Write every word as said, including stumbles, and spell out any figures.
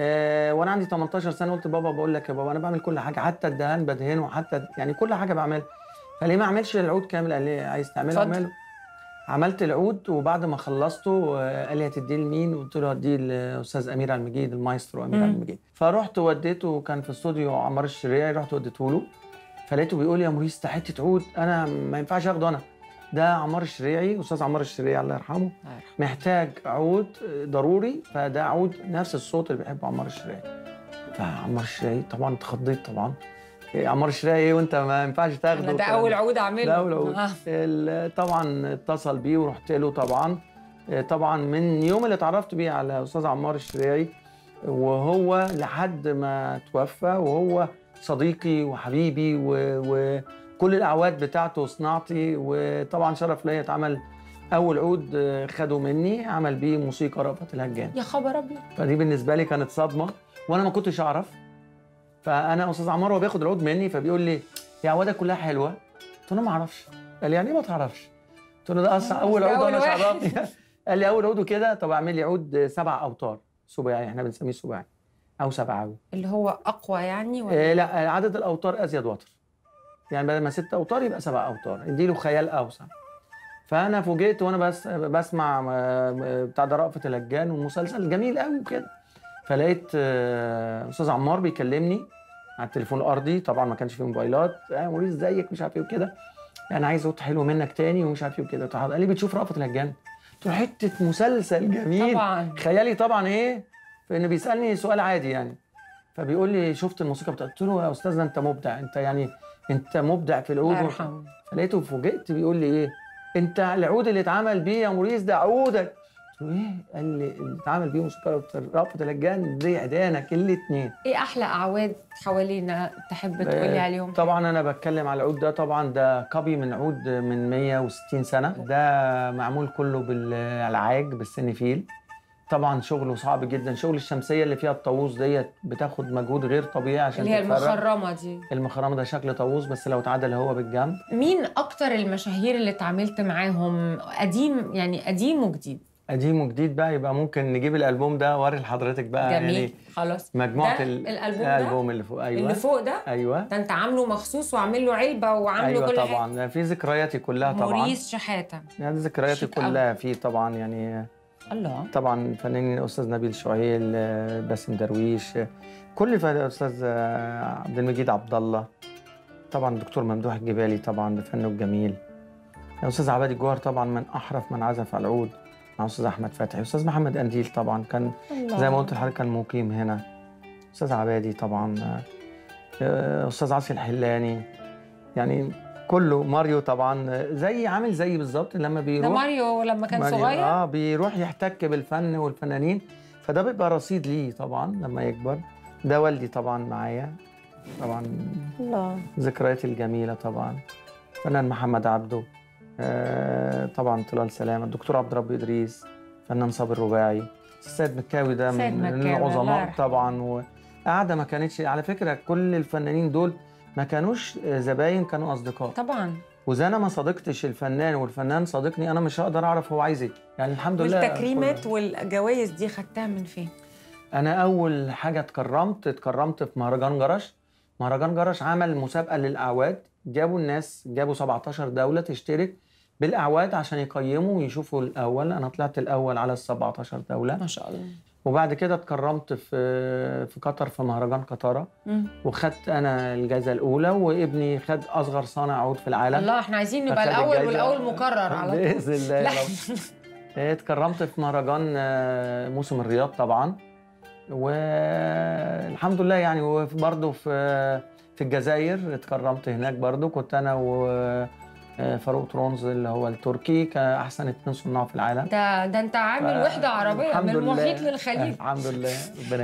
أه وانا عندي تمنتاشر سنه قلت بابا، بقول لك يا بابا انا بعمل كل حاجه، حتى الدهان بدهنه، وحتى يعني كل حاجه بعملها، فليه ما اعملش العود كامل؟ قال لي عايز تعمله اعمله. عملت العود، وبعد ما خلصته قال لي هتديه لمين؟ قلت له هديه للاستاذ امير عبد المجيد، المايسترو امير عبد المجيد. فرحت وديته، كان في استوديو عمار الشريعي، رحت وديته له، فلقيته بيقول لي يا موريس ده حته عود انا ما ينفعش اخده، انا ده عمار الشريعي، استاذ عمار الشريعي الله يرحمه، محتاج عود ضروري، فده عود نفس الصوت اللي بيحبه عمار الشريعي. فعمار الشريعي طبعا اتخضيت، طبعا عمار الشريعي ايه وانت ما ينفعش تاخده، ده اول عود اعمله، ده اول عود. آه. طبعا اتصل بيه ورحت له، طبعا طبعا من يوم اللي اتعرفت بيه على استاذ عمار الشريعي وهو لحد ما توفى، وهو صديقي وحبيبي و, و... كل الاعواد بتاعته وصناعتي. وطبعا شرف ليا اتعمل اول عود خده مني، عمل بيه موسيقى رأفت الهجان. يا خبر ابيض، فدي بالنسبه لي كانت صدمه، وانا ما كنتش اعرف. فانا استاذ عمار هو بياخد العود مني، فبيقول لي يا عوادك كلها حلوه، قلت له ما اعرفش. قال لي يعني ايه ما تعرفش؟ قلت له ده اصلا اول عود انا مش عارفها. قال لي اول عود وكده، طب اعمل لي عود سبع اوتار، سباعي احنا بنسميه سباعي او سبعاوي، اللي هو اقوى يعني ولا إيه؟ لا، عدد الاوتار ازيد وتر، يعني بدل ما ست اوتار يبقى سبع اوتار، اديله خيال اوسع. فانا فوجئت وانا بس بسمع بتاع ده رأفت الهجان، ومسلسل جميل قوي وكده، فلقيت استاذ عمار بيكلمني على التليفون الارضي، طبعا ما كانش فيه موبايلات، اه موريس زيك مش عارف ايه وكده، انا عايز صوت حلو منك تاني ومش عارف ايه وكده. قال لي بتشوف رأفت الهجان؟ قلت له حته مسلسل جميل طبعا، خيالي طبعا ايه، فانه بيسالني سؤال عادي يعني، فبيقول لي شفت الموسيقى بتاعته؟ قلت له يا استاذنا انت مبدع، انت يعني انت مبدع في العود. ارحم. فلقيته فوجئت بيقول لي ايه انت العود اللي اتعمل بيه يا موريس ده عودك؟ قلت له ايه؟ قال لي اللي اتعمل بيه موسيقى رأفت الهجان دي عيدانك الاثنين. ايه احلى اعواد حوالينا تحب تقول لي عليهم؟ طبعا انا بتكلم على العود ده، طبعا ده كوبي من عود من مية وستين سنه، ده معمول كله بالعاج بالسنفيل، طبعا شغله صعب جدا، شغل الشمسيه اللي فيها الطاووس ديت بتاخد مجهود غير طبيعي عشان تتفرق، اللي هي المخرمه دي، المخرمه ده شكل طاووس بس لو اتعدل هو بالجنب. مين اكتر المشاهير اللي اتعاملت معاهم قديم، يعني قديم وجديد؟ قديم وجديد بقى، يبقى ممكن نجيب الالبوم ده واري لحضرتك بقى. جميل يعني خلاص، مجموعه ال... الالبوم ده، الالبوم اللي فوق، ايوه اللي فوق ده، ايوه ده انت عامله مخصوص وعامل له علبه وعامله، أيوة كل حاجه، ايوه طبعا في ذكرياتي كلها، طبعا موريس شحاته يعني ذكرياتي كلها فيه طبعا، يعني الله طبعا فنانين الاستاذ نبيل شهيل، باسم درويش، كل فنان الاستاذ عبد المجيد عبد الله، طبعا دكتور ممدوح الجبالي طبعا بفنه الجميل، الاستاذ عبادي جوهر طبعا من احرف من عزف على العود، مع الاستاذ احمد فتحي، الاستاذ محمد أنديل طبعا كان الله. زي ما قلت لحضرتك كان مقيم هنا، الاستاذ عبادي طبعا، الاستاذ عاصي الحلاني، يعني كله، ماريو طبعا زي عامل زي بالظبط لما بيروح، ده ماريو لما كان ماريو صغير اه بيروح يحتك بالفن والفنانين، فده بيبقى رصيد ليه طبعا لما يكبر. ده والدي طبعا معايا، طبعا الله ذكرياتي الجميله، طبعا فنان محمد عبده، آه طبعا طلال سلامه، الدكتور عبد ربه ادريس، فنان صابر رباعي، السيد مكاوي ده من العظماء طبعا، وقعده ما كانتش على فكره، كل الفنانين دول ما كانوش زباين، كانوا اصدقاء طبعا، واذا انا ما صادقتش الفنان والفنان صادقني انا مش هقدر اعرف هو عايز ايه، يعني الحمد لله. والتكريمات والجوائز دي خدتها من فين؟ انا اول حاجه اتكرمت، اتكرمت في مهرجان جرش، مهرجان جرش عمل مسابقه للاعواد، جابوا الناس، جابوا سبعتاشر دوله تشترك بالاعواد عشان يقيموا ويشوفوا الاول، انا طلعت الاول على ال سبعتاشر دوله ما شاء الله. وبعد كده اتكرمت في في قطر في مهرجان قطرة، وخدت انا الجائزه الاولى، وابني خد اصغر صانع عود في العالم. الله، احنا عايزين نبقى الاول والاول مكرر على طول باذن الله. اتكرمت في مهرجان موسم الرياض طبعا، والحمد لله يعني. وبرده في في الجزائر اتكرمت هناك برده، كنت انا و فروت رونز اللي هو التركي كأحسن اتنين صناع في العالم. ده ده انت عامل ف... وحده عربيه من المحيط لله للخليج. الحمد لله ربنا